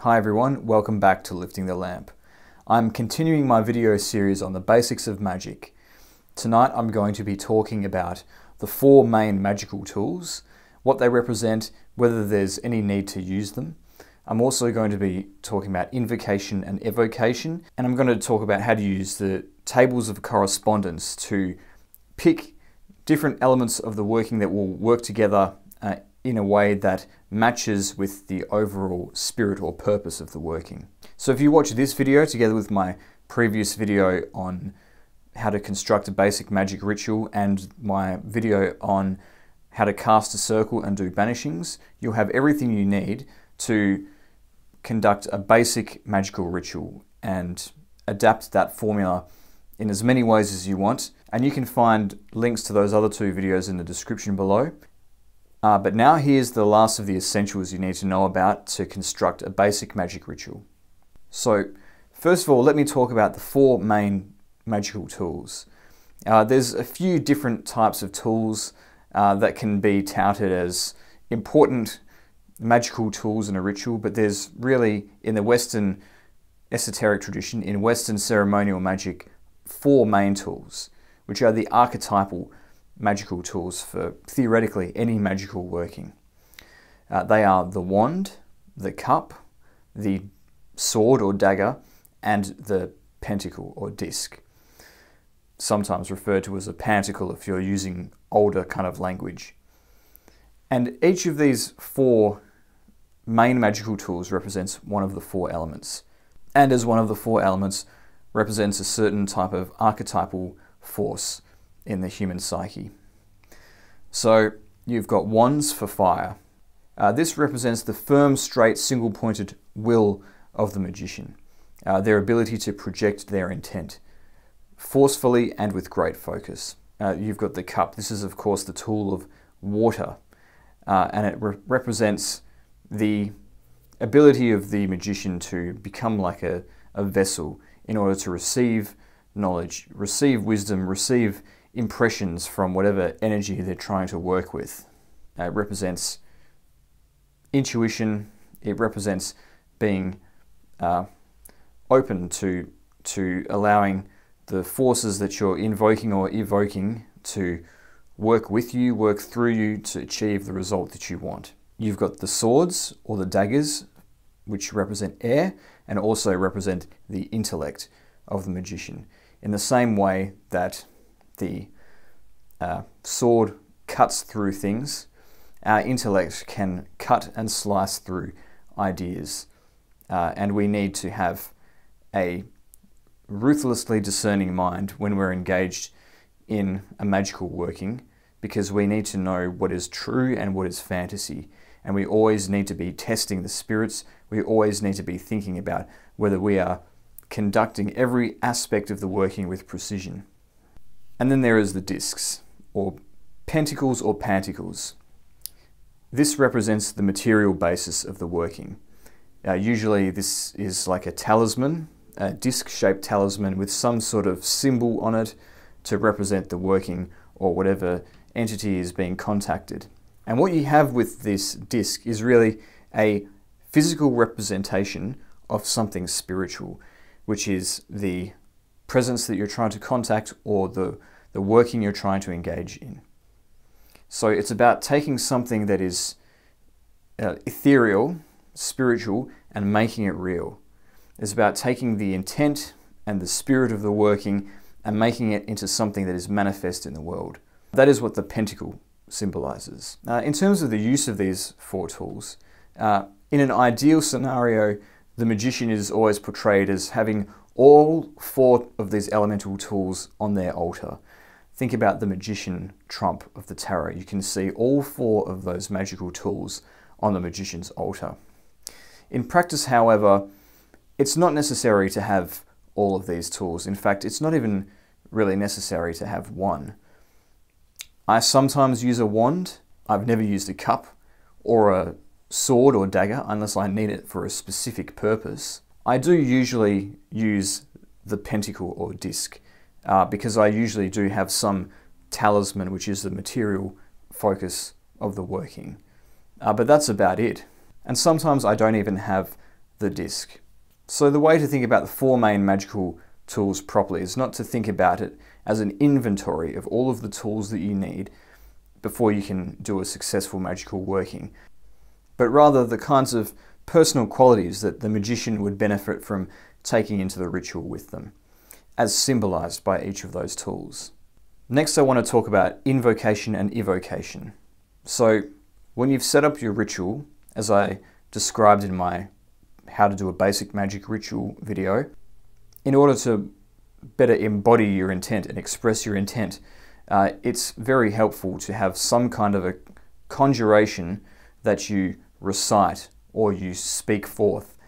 Hi everyone, welcome back to Lifting the Lamp. I'm continuing my video series on the basics of magic. Tonight I'm going to be talking about the four main magical tools, what they represent, whether there's any need to use them. I'm also going to be talking about invocation and evocation, and I'm going to talk about how to use the tables of correspondence to pick different elements of the working that will work together in a way that matches with the overall spirit or purpose of the working. So if you watch this video together with my previous video on how to construct a basic magic ritual and my video on how to cast a circle and do banishings, you'll have everything you need to conduct a basic magical ritual and adapt that formula in as many ways as you want. And you can find links to those other two videos in the description below. But now here's the last of the essentials you need to know about to construct a basic magic ritual. So first of all, let me talk about the four main magical tools. There's a few different types of tools that can be touted as important magical tools in a ritual, but there's really, in the Western esoteric tradition, in Western ceremonial magic, four main tools, which are the archetypal magical tools for theoretically any magical working. They are the wand, the cup, the sword or dagger, and the pentacle or disc, sometimes referred to as a pantacle if you're using older kind of language. And each of these four main magical tools represents one of the four elements, and as one of the four elements represents a certain type of archetypal force in the human psyche. So you've got wands for fire. This represents the firm, straight, single-pointed will of the magician, their ability to project their intent forcefully and with great focus. You've got the cup. This is, of course, the tool of water, and it represents the ability of the magician to become like a vessel in order to receive knowledge, receive wisdom, receive impressions from whatever energy they're trying to work with. It represents intuition. It represents being open to allowing the forces that you're invoking or evoking to work with you, work through you to achieve the result that you want. You've got the swords or the daggers, which represent air and also represent the intellect of the magician, in the same way that the sword cuts through things. Our intellect can cut and slice through ideas, and we need to have a ruthlessly discerning mind when we're engaged in a magical working, because we need to know what is true and what is fantasy, and we always need to be testing the spirits. We always need to be thinking about whether we are conducting every aspect of the working with precision. And then there is the discs, or pentacles or pantacles. This represents the material basis of the working. Usually this is like a talisman, a disc-shaped talisman with some sort of symbol on it to represent the working or whatever entity is being contacted. And what you have with this disc is really a physical representation of something spiritual, which is the presence that you're trying to contact or the working you're trying to engage in. So it's about taking something that is ethereal, spiritual, and making it real. It's about taking the intent and the spirit of the working and making it into something that is manifest in the world. That is what the pentacle symbolizes. In terms of the use of these four tools, in an ideal scenario, the magician is always portrayed as having all four of these elemental tools on their altar. Think about the magician trump of the tarot. You can see all four of those magical tools on the magician's altar. In practice, however, it's not necessary to have all of these tools. In fact, it's not even really necessary to have one. I sometimes use a wand. I've never used a cup or a sword or dagger unless I need it for a specific purpose. I do usually use the pentacle or disc because I usually do have some talisman, which is the material focus of the working, but that's about it. And sometimes I don't even have the disc. So the way to think about the four main magical tools properly is not to think about it as an inventory of all of the tools that you need before you can do a successful magical working, but rather the kinds of personal qualities that the magician would benefit from taking into the ritual with them, as symbolized by each of those tools. Next, I want to talk about invocation and evocation. So when you've set up your ritual, as I described in my How to Do a Basic Magic Ritual video, in order to better embody your intent and express your intent, it's very helpful to have some kind of a conjuration that you recite or you speak forth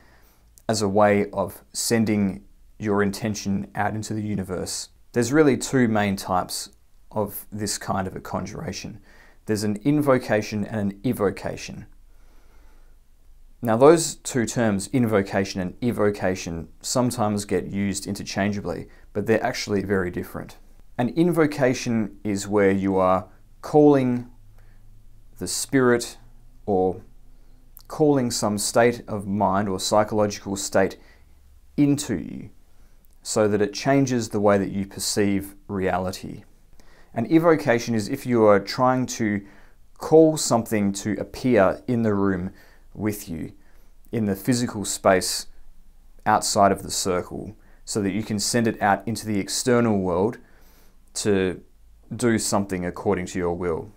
as a way of sending your intention out into the universe. There's really two main types of this kind of a conjuration. There's an invocation and an evocation. Now those two terms, invocation and evocation, sometimes get used interchangeably, but they're actually very different. An invocation is where you are calling the spirit or calling some state of mind or psychological state into you so that it changes the way that you perceive reality. An evocation is if you are trying to call something to appear in the room with you in the physical space outside of the circle so that you can send it out into the external world to do something according to your will.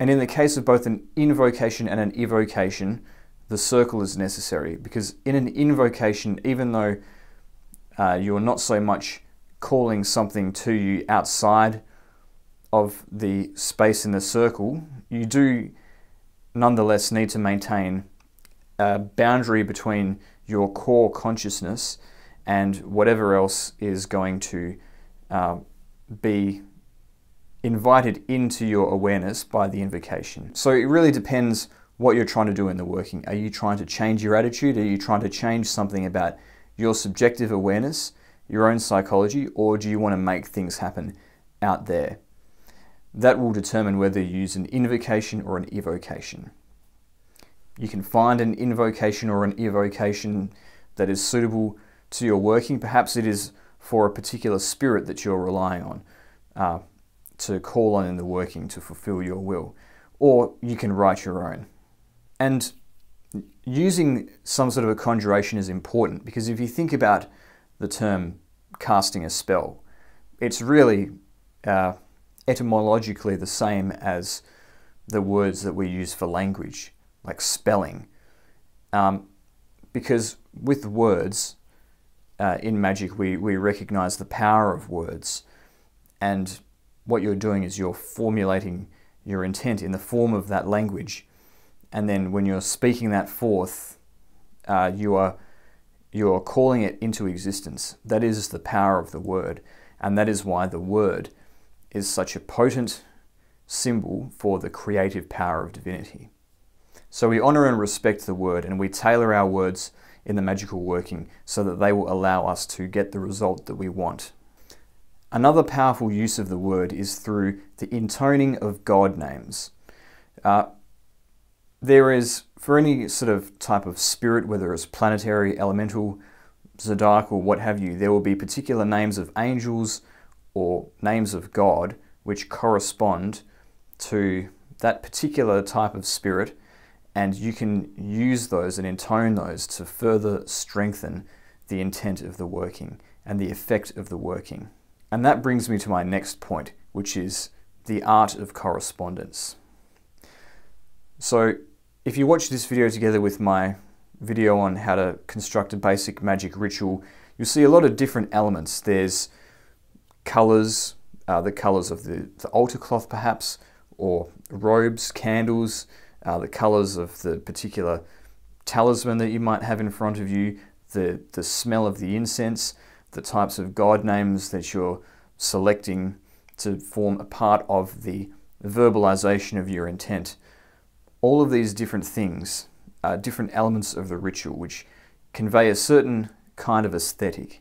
And in the case of both an invocation and an evocation, the circle is necessary, because in an invocation, even though you're not so much calling something to you outside of the space in the circle, you do nonetheless need to maintain a boundary between your core consciousness and whatever else is going to be invited into your awareness by the invocation. So it really depends what you're trying to do in the working. Are you trying to change your attitude? Are you trying to change something about your subjective awareness, your own psychology, or do you want to make things happen out there? That will determine whether you use an invocation or an evocation. You can find an invocation or an evocation that is suitable to your working. Perhaps it is for a particular spirit that you're relying on to call on in the working to fulfill your will, or you can write your own. And using some sort of a conjuration is important, because if you think about the term casting a spell, it's really etymologically the same as the words that we use for language, like spelling, because with words in magic we recognize the power of words, and what you're doing is you're formulating your intent in the form of that language, and then when you're speaking that forth, you're calling it into existence. That is the power of the word, and that is why the word is such a potent symbol for the creative power of divinity. So we honor and respect the word, and we tailor our words in the magical working so that they will allow us to get the result that we want. Another powerful use of the word is through the intoning of God names. There is, for any sort of type of spirit, whether it's planetary, elemental, zodiac, or what have you, there will be particular names of angels or names of God which correspond to that particular type of spirit, and you can use those and intone those to further strengthen the intent of the working and the effect of the working. And that brings me to my next point, which is the art of correspondence. So if you watch this video together with my video on how to construct a basic magic ritual, you'll see a lot of different elements. There's colors, the colors of the altar cloth perhaps, or robes, candles, the colors of the particular talisman that you might have in front of you, the smell of the incense, the types of God names that you're selecting to form a part of the verbalization of your intent. All of these different things are different elements of the ritual which convey a certain kind of aesthetic.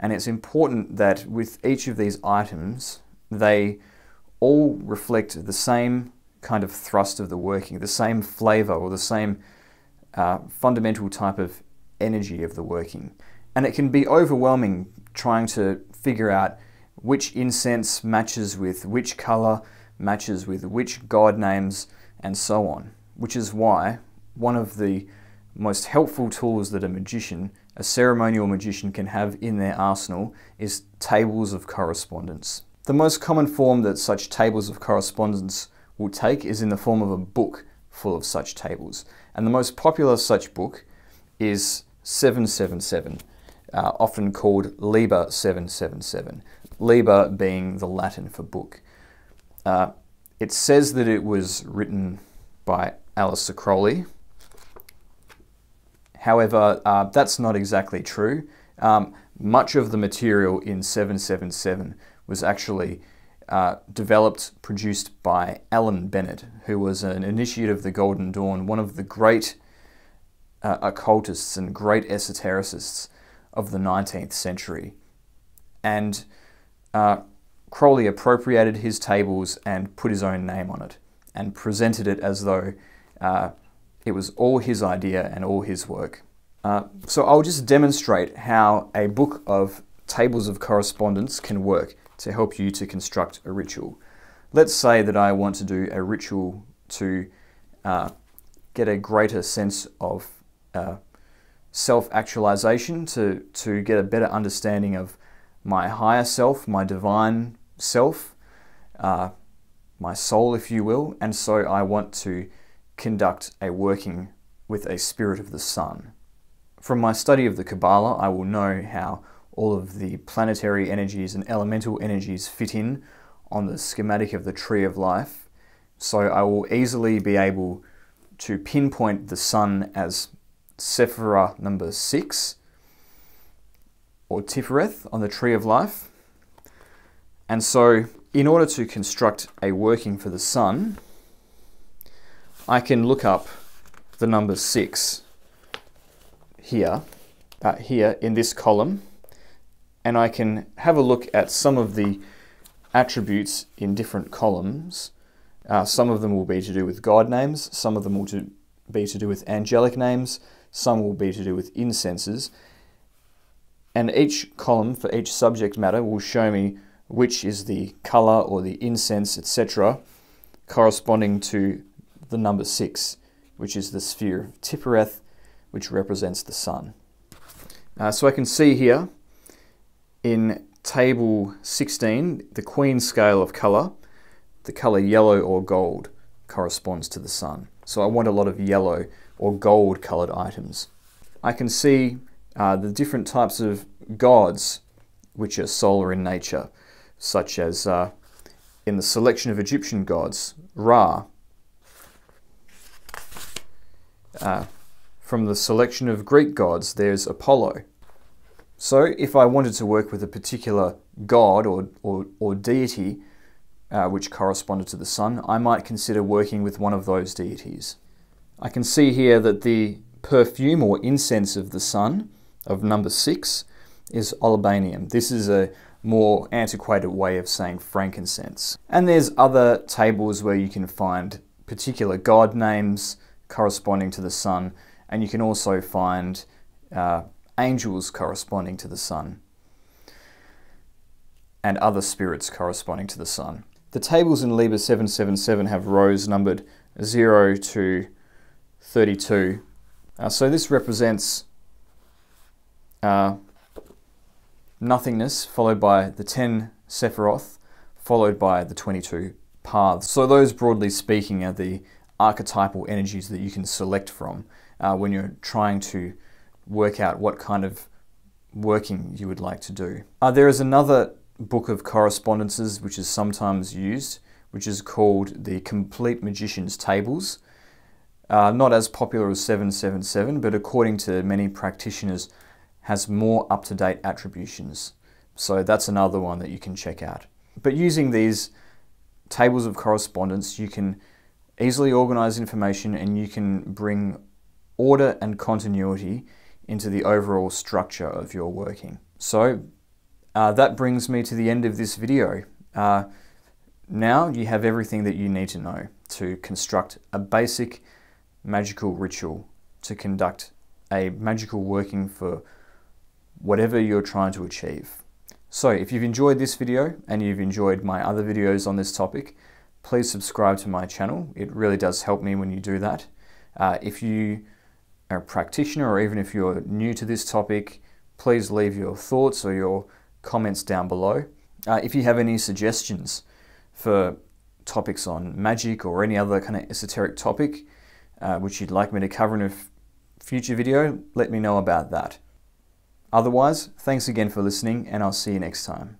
And it's important that with each of these items, they all reflect the same kind of thrust of the working, the same flavor or the same fundamental type of energy of the working. And it can be overwhelming trying to figure out which incense matches with which color, matches with which god names, and so on. Which is why one of the most helpful tools that a ceremonial magician can have in their arsenal is tables of correspondence. The most common form that such tables of correspondence will take is in the form of a book full of such tables. And the most popular such book is 777, often called Liber 777, Liber being the Latin for book. It says that it was written by Aleister Crowley. However, that's not exactly true. Much of the material in 777 was actually produced by Alan Bennett, who was an initiate of the Golden Dawn, one of the great occultists and great esotericists of the 19th century. And Crowley appropriated his tables and put his own name on it and presented it as though it was all his idea and all his work. So I'll just demonstrate how a book of tables of correspondence can work to help you to construct a ritual. Let's say that I want to do a ritual to get a greater sense of self-actualization, to get a better understanding of my higher self, my divine self, my soul, if you will, and so I want to conduct a working with a spirit of the sun. From my study of the Kabbalah, I will know how all of the planetary energies and elemental energies fit in on the schematic of the tree of life. So I will easily be able to pinpoint the sun as Sephirah number 6, or Tifereth on the tree of life. And so in order to construct a working for the sun, I can look up the number 6 here, in this column, and I can have a look at some of the attributes in different columns. Some of them will be to do with god names, some of them will be to do with angelic names, some will be to do with incenses. And each column for each subject matter will show me which is the color or the incense, etc., corresponding to the number 6, which is the sphere of Tifereth, which represents the sun. So I can see here, in table 16, the queen scale of color, the color yellow or gold corresponds to the sun. So I want a lot of yellow or gold colored items. I can see the different types of gods, which are solar in nature, such as in the selection of Egyptian gods, Ra. From the selection of Greek gods, there's Apollo. So if I wanted to work with a particular god or deity which corresponded to the sun, I might consider working with one of those deities. I can see here that the perfume or incense of the sun, of number 6, is olibanium. This is a more antiquated way of saying frankincense. And there's other tables where you can find particular god names corresponding to the sun, and you can also find angels corresponding to the sun, and other spirits corresponding to the sun. The tables in Liber 777 have rows numbered 0 to 32. So this represents nothingness, followed by the 10 Sephiroth, followed by the 22 paths. So those, broadly speaking, are the archetypal energies that you can select from when you're trying to work out what kind of working you would like to do. There is another book of correspondences which is sometimes used, which is called the Complete Magician's Tables. Not as popular as 777, but according to many practitioners, has more up-to-date attributions. So that's another one that you can check out. But using these tables of correspondence, you can easily organize information, and you can bring order and continuity into the overall structure of your working. So that brings me to the end of this video. Now you have everything that you need to know to construct a basic magical ritual to conduct a magical working for whatever you're trying to achieve. So if you've enjoyed this video and you've enjoyed my other videos on this topic, please subscribe to my channel. It really does help me when you do that. If you are a practitioner or even if you're new to this topic, please leave your thoughts or your comments down below. If you have any suggestions for topics on magic or any other kind of esoteric topic which you'd like me to cover in a future video, let me know about that. Otherwise, thanks again for listening and I'll see you next time.